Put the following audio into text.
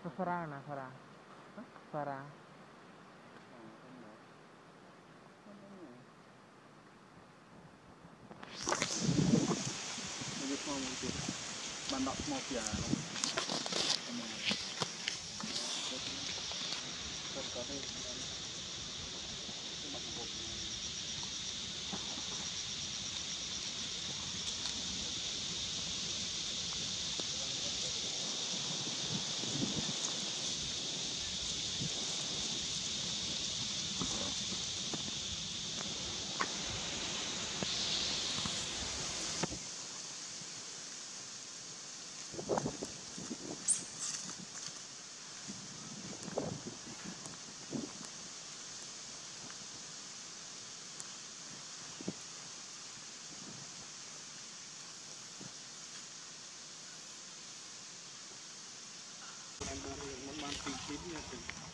Farah. Bandak mafia. Hãy subscribe cho kênh Ghiền Mì Gõ để không bỏ lỡ những video hấp dẫn.